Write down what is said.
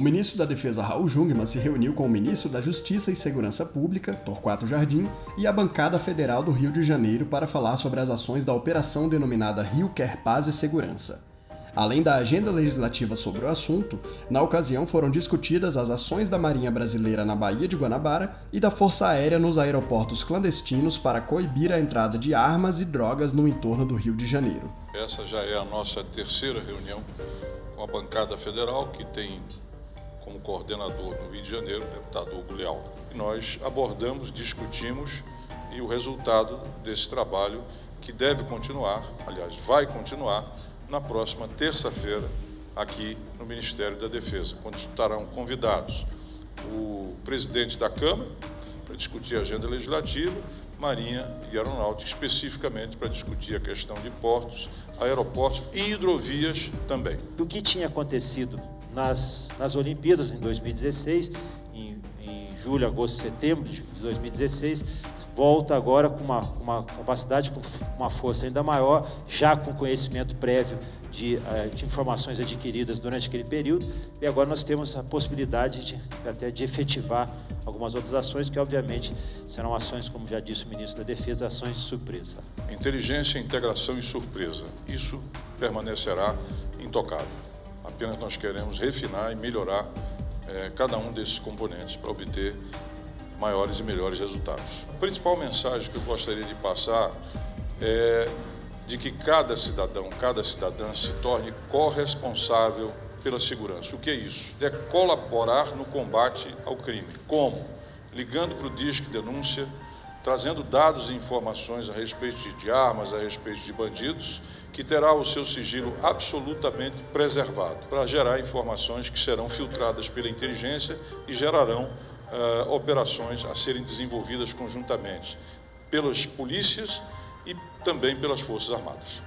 O ministro da Defesa, Raul Jungmann, se reuniu com o ministro da Justiça e Segurança Pública, Torquato Jardim, e a bancada federal do Rio de Janeiro para falar sobre as ações da operação denominada Rio Quer Paz e Segurança. Além da agenda legislativa sobre o assunto, na ocasião foram discutidas as ações da Marinha Brasileira na Baía de Guanabara e da Força Aérea nos aeroportos clandestinos para coibir a entrada de armas e drogas no entorno do Rio de Janeiro. Essa já é a nossa terceira reunião com a bancada federal, que tem como coordenador no Rio de Janeiro, o deputado Hugo Leal. E nós abordamos, discutimos, e o resultado desse trabalho, que deve continuar, aliás, vai continuar, na próxima terça-feira, aqui no Ministério da Defesa, quando estarão convidados o presidente da Câmara para discutir a agenda legislativa, Marinha e Aeronáutica, especificamente para discutir a questão de portos, aeroportos e hidrovias também. Do que tinha acontecido nas Olimpíadas em 2016, em julho, agosto, setembro de 2016, volta agora com uma capacidade, com uma força ainda maior, já com conhecimento prévio de informações adquiridas durante aquele período, e agora nós temos a possibilidade até de efetivar algumas outras ações, que obviamente serão ações, como já disse o ministro da Defesa, ações de surpresa. Inteligência, integração e surpresa, isso permanecerá intocável. Apenas nós queremos refinar e melhorar cada um desses componentes para obter maiores e melhores resultados. A principal mensagem que eu gostaria de passar é de que cada cidadão, cada cidadã se torne corresponsável pela segurança. O que é isso? É colaborar no combate ao crime. Como? Ligando para o Disque Denúncia, trazendo dados e informações a respeito de armas, a respeito de bandidos, que terá o seu sigilo absolutamente preservado, para gerar informações que serão filtradas pela inteligência e gerarão operações a serem desenvolvidas conjuntamente pelas polícias e também pelas Forças Armadas.